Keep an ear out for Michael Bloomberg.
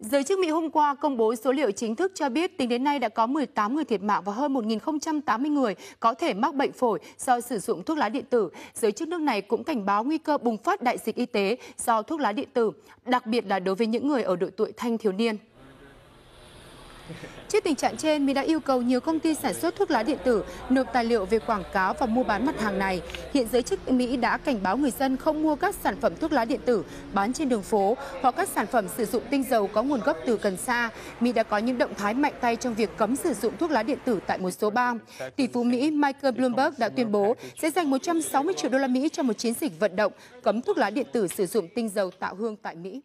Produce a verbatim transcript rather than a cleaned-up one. Giới chức Mỹ hôm qua công bố số liệu chính thức cho biết tính đến nay đã có mười tám người thiệt mạng và hơn một nghìn không trăm tám mươi người có thể mắc bệnh phổi do sử dụng thuốc lá điện tử. Giới chức nước này cũng cảnh báo nguy cơ bùng phát đại dịch y tế do thuốc lá điện tử, đặc biệt là đối với những người ở độ tuổi thanh thiếu niên. Trước tình trạng trên, Mỹ đã yêu cầu nhiều công ty sản xuất thuốc lá điện tử nộp tài liệu về quảng cáo và mua bán mặt hàng này. Hiện giới chức Mỹ đã cảnh báo người dân không mua các sản phẩm thuốc lá điện tử bán trên đường phố hoặc các sản phẩm sử dụng tinh dầu có nguồn gốc từ cần sa. Mỹ đã có những động thái mạnh tay trong việc cấm sử dụng thuốc lá điện tử tại một số bang. Tỷ phú Mỹ Michael Bloomberg đã tuyên bố sẽ dành một trăm sáu mươi triệu đô la Mỹ cho một chiến dịch vận động cấm thuốc lá điện tử sử dụng tinh dầu tạo hương tại Mỹ.